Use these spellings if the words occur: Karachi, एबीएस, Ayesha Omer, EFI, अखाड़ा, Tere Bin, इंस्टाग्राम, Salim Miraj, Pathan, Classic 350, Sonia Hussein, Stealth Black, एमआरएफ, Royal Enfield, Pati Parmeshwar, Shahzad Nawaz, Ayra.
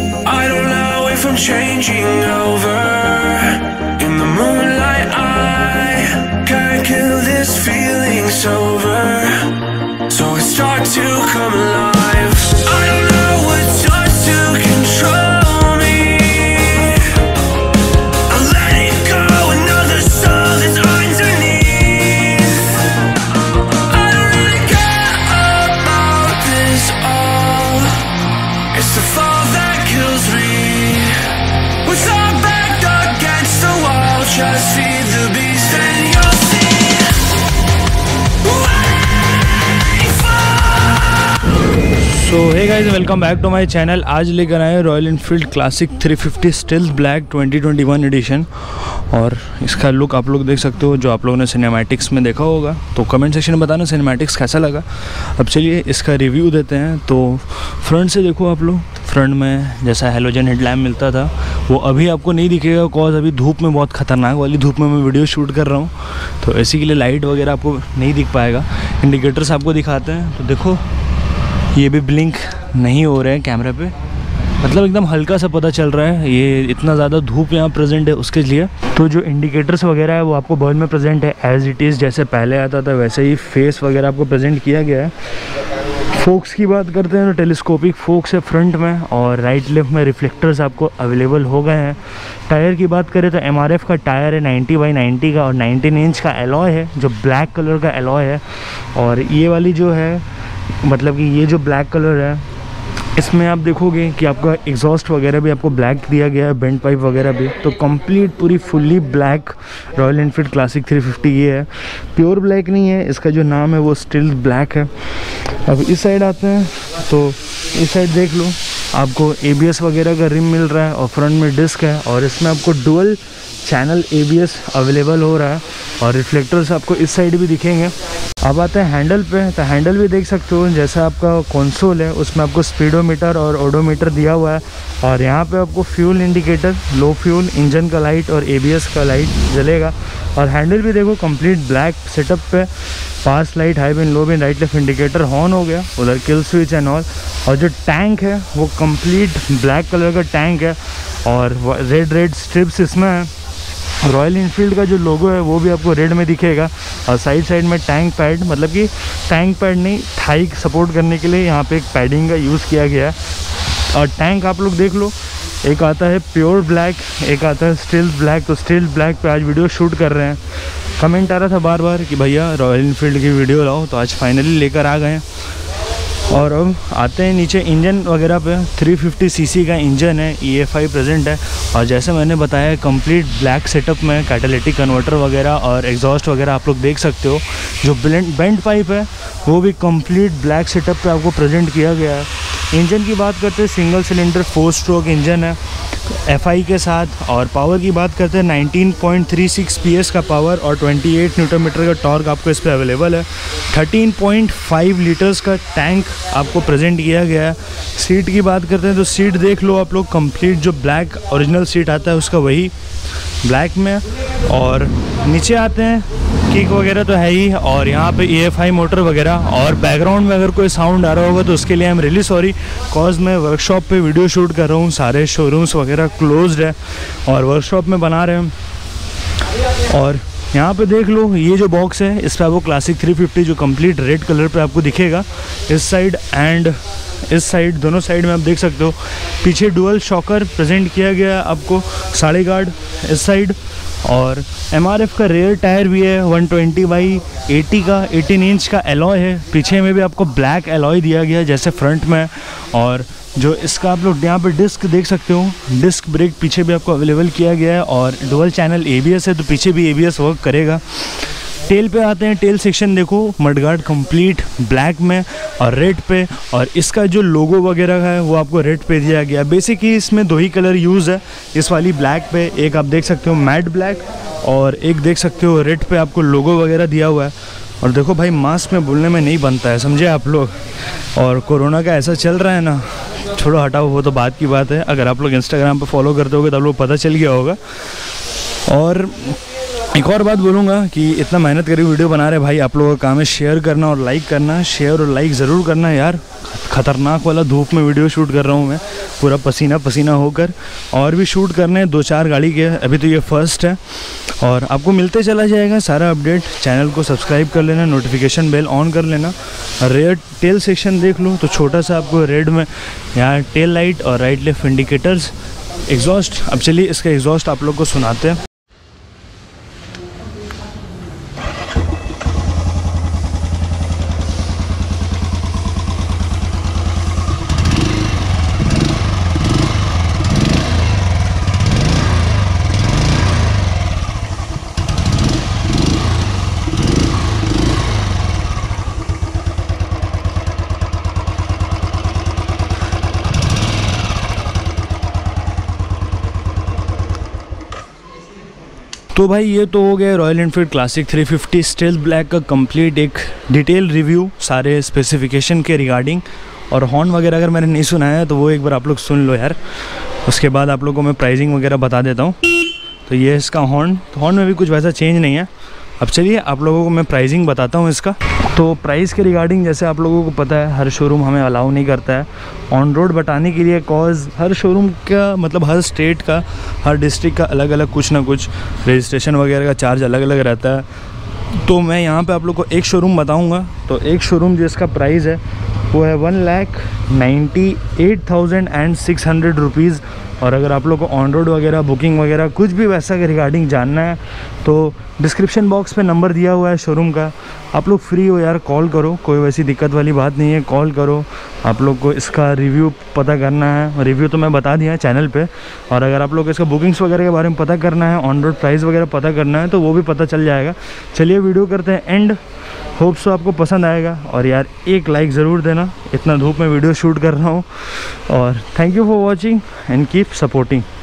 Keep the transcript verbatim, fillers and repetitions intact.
I don't know if I'm changing over. In the moonlight I can't kill this feeling sober. So I start to come alive. I don't know what starts to control me. I let it go, another soul is underneath. I don't really care about this all. It's the fall that kills me. We're so backed against the wall, just feed the beast and you'll see. So hey guys welcome back to my channel. आज लेकर आए Royal Enfield Classic three fifty stealth black twenty twenty one edition, और इसका look आप लोग देख सकते हो जो आप लोगों ने सिनेमैटिक्स में देखा होगा। तो कमेंट सेक्शन में बताना सिनेमैटिक्स कैसा लगा। अब चलिए इसका रिव्यू देते हैं। तो फ्रंट से देखो आप लोग, फ्रंट में जैसा हेलोजन हेडलैम्प मिलता था वो अभी आपको नहीं दिखेगा, कॉज अभी धूप में, बहुत खतरनाक वाली धूप में मैं वीडियो शूट कर रहा हूँ, तो इसी के लिए लाइट वगैरह आपको नहीं दिख पाएगा। इंडिकेटर्स आपको दिखाते हैं, तो देखो ये भी ब्लिंक नहीं हो रहे हैं कैमरा पे, मतलब एकदम हल्का सा पता चल रहा है। ये इतना ज़्यादा धूप यहाँ प्रेजेंट है उसके लिए। तो जो इंडिकेटर्स वगैरह है वो आपको बर्न में प्रेजेंट है एज़ इट इज़, जैसे पहले आता था वैसे ही फेस वगैरह आपको प्रेजेंट किया गया है। फोक्स की बात करते हैं तो टेलीस्कोपिक फोक्स है फ्रंट में, और राइट लेफ्ट में रिफ्लेक्टर्स आपको अवेलेबल हो गए हैं। टायर की बात करें तो एमआरएफ का टायर है नाइन्टी बाई नाइन्टी का, और नाइन्टीन इंच का एलॉय है जो ब्लैक कलर का एलॉय है। और ये वाली जो है, मतलब कि ये जो ब्लैक कलर है, इसमें आप देखोगे कि आपका एग्जॉस्ट वगैरह भी आपको ब्लैक दिया गया है, बेंड पाइप वगैरह भी। तो कंप्लीट पूरी fully black Royal Enfield Classic three fifty ये है, प्योर ब्लैक नहीं है, इसका जो नाम है वो स्टिल्थ ब्लैक है। अब इस साइड आते हैं तो इस साइड देख लो, आपको एबीएस वगैरह का रिम मिल रहा है, और फ्रंट में डिस्क है, और इसमें आपको डुअल चैनल एबीएस अवेलेबल हो रहा है, और रिफ्लेक्टर्स आपको इस साइड भी दिखेंगे। अब आते हैं हैंडल पे, तो हैंडल भी देख सकते हो जैसा आपका कंसोल है उसमें आपको स्पीडोमीटर और ओडोमीटर दिया हुआ है, और यहाँ पे आपको fuel indicator, low fuel, engine का लाइट और एबीएस का लाइट जलेगा। और हैंडल भी देखो कंप्लीट ब्लैक सेटअप पे, pass light, high beam, low beam, right left indicator horn हो गया, उधर किल स्विच एंड ऑल। और जो टैंक है वो कंप्लीट ब्लैक कलर का टैंक है, और रेड रेड स्ट्रिप्स इसमें है। रॉयल एनफील्ड का जो लोगो है वो भी आपको रेड में दिखेगा, और साइड साइड में टैंक पैड, मतलब कि टैंक पैड नहीं, थाई सपोर्ट करने के लिए यहाँ पे एक पैडिंग का यूज़ किया गया है। और टैंक आप लोग देख लो, एक आता है प्योर ब्लैक, एक आता है स्टिल्थ ब्लैक। तो स्टिल्थ ब्लैक पे आज वीडियो शूट कर रहे हैं। कमेंट आ रहा था बार बार कि भैया रॉयल एनफील्ड की वीडियो लाओ, तो आज फाइनली लेकर आ गए। और अब आते हैं नीचे इंजन वगैरह पे, थ्री फिफ्टी सीसी का इंजन है, ईएफआई प्रेजेंट है, और जैसे मैंने बताया कंप्लीट ब्लैक सेटअप में कैटालिटिक कन्वर्टर वगैरह और एग्जॉस्ट वगैरह आप लोग देख सकते हो। जो ब्लेंड बेंड पाइप है वो भी कंप्लीट ब्लैक सेटअप पे आपको प्रेजेंट किया गया है। इंजन की बात करते हैं, single cylinder four stroke engine है एफआई के साथ, और पावर की बात करते हैं nineteen point three six PS का पावर और अट्ठाईस न्यूटन मीटर का टॉर्क आपको इस पर अवेलेबल है। थर्टीन पॉइंट फाइव लीटर्स का टैंक आपको प्रेजेंट किया गया है। सीट की बात करते हैं तो सीट देख लो आप लोग, कंप्लीट जो ब्लैक ओरिजिनल सीट आता है उसका वही ब्लैक में। और नीचे आते हैं, किक वगैरह तो है ही, और यहाँ पे ईएफआई मोटर वगैरह। और बैकग्राउंड में अगर कोई साउंड आ रहा होगा तो उसके लिए I am really sorry, cause मैं वर्कशॉप पे वीडियो शूट कर रहा हूँ, सारे शोरूम्स वगैरह क्लोज्ड है और वर्कशॉप में बना रहे हैं। और यहाँ पे देख लो, ये जो बॉक्स है इस पर आपको क्लासिक थ्री फिफ्टी जो कंप्लीट रेड कलर पे आपको दिखेगा, इस साइड एंड इस साइड, दोनों साइड में आप देख सकते हो। पीछे डुअल शॉकर प्रेजेंट किया गया है आपको, साढ़े गार्ड इस साइड। और एमआरएफ का रेयर टायर भी है वन ट्वेंटी बाई एटी का, एटीन इंच का एलॉय है, पीछे में भी आपको ब्लैक एलॉय दिया गया है जैसे फ्रंट में। और जो इसका आप लोग यहाँ पे डिस्क देख सकते हो, डिस्क ब्रेक पीछे भी आपको अवेलेबल किया गया है, और डुअल चैनल एबीएस है तो पीछे भी एबीएस वर्क करेगा। टेल पे आते हैं, टेल सेक्शन देखो, मडगार्ड कंप्लीट ब्लैक में और रेड पे, और इसका जो लोगो वगैरह है वो आपको रेड पे दिया गया। बेसिकली इसमें दो ही कलर यूज़ है इस वाली ब्लैक पे, एक आप देख सकते हो मैट ब्लैक और एक देख सकते हो रेड पे आपको लोगो वगैरह दिया हुआ है। और देखो भाई, मास्क में बोलने में नहीं बनता है, समझे आप लोग, और कोरोना का ऐसा चल रहा है ना, छोड़ो हटाओ वो तो बात की बात है। अगर आप लोग इंस्टाग्राम पर फॉलो करते होगे तो आप लोग पता चल गया होगा। और एक और बात बोलूँगा कि इतना मेहनत करी वीडियो बना रहे भाई, आप लोगों का काम है शेयर करना और लाइक करना। शेयर और लाइक ज़रूर करना यार, ख़तरनाक वाला धूप में वीडियो शूट कर रहा हूँ मैं, पूरा पसीना पसीना होकर। और भी शूट करने हैं दो चार गाड़ी के, अभी तो ये फर्स्ट है और आपको मिलते चला जाएगा सारा अपडेट। चैनल को सब्सक्राइब कर लेना, नोटिफिकेशन बेल ऑन कर लेना। रेयर टेल सेक्शन देख लो तो छोटा सा आपको रेड में यहाँ टेल लाइट और राइट लेफ्ट इंडिकेटर्स, एग्जॉस्ट। अब चलिए इसका एग्जॉस्ट आप लोग को सुनाते हैं। तो भाई ये तो हो गया Royal Enfield Classic three fifty stealth black का कंप्लीट एक डिटेल रिव्यू सारे स्पेसिफिकेशन के रिगार्डिंग। और हॉर्न वगैरह अगर मैंने नहीं सुना है तो वो एक बार आप लोग सुन लो यार, उसके बाद आप लोगों को मैं प्राइसिंग वगैरह बता देता हूँ। तो ये इसका हॉर्न, तो हॉर्न में भी कुछ वैसा चेंज नहीं है। अब चलिए आप लोगों को मैं प्राइसिंग बताता हूँ इसका। तो प्राइस के रिगार्डिंग जैसे आप लोगों को पता है हर शोरूम हमें अलाउ नहीं करता है ऑन रोड बताने के लिए, कॉज हर शोरूम का मतलब हर स्टेट का, हर डिस्ट्रिक्ट का अलग अलग कुछ ना कुछ रजिस्ट्रेशन वगैरह का चार्ज अलग अलग रहता है। तो मैं यहाँ पे आप लोग को एक शोरूम बताऊँगा। तो एक शोरूम जिसका प्राइस है वो है one lakh ninety eight thousand and six hundred rupees. और अगर आप लोग को ऑन रोड वगैरह बुकिंग वगैरह कुछ भी वैसा के रिगार्डिंग जानना है तो डिस्क्रिप्शन बॉक्स में नंबर दिया हुआ है शोरूम का। आप लोग फ्री हो यार, कॉल करो, कोई वैसी दिक्कत वाली बात नहीं है, कॉल करो। आप लोग को इसका रिव्यू पता करना है, रिव्यू तो मैं बता दिया है चैनल पे। और अगर आप लोग को इसका बुकिंग्स वगैरह के बारे में पता करना है, ऑन रोड प्राइस वगैरह पता करना है तो वो भी पता चल जाएगा। चलिए वीडियो करते हैं एंड, होप सो आपको पसंद आएगा। और यार एक लाइक ज़रूर देना, इतना धूप में वीडियो शूट कर रहा हूँ। और thank you for watching and keep supporting.